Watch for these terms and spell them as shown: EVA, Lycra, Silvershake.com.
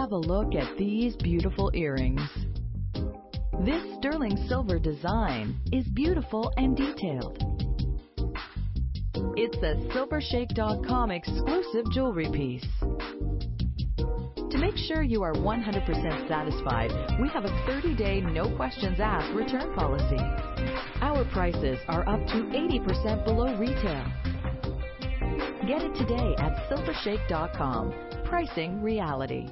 Have a look at these beautiful earrings. This sterling silver design is beautiful and detailed. It's a Silvershake.com exclusive jewelry piece. To make sure you are 100% satisfied, we have a 30-day no questions asked return policy. Our prices are up to 80% below retail. Get it today at Silvershake.com. Pricing reality.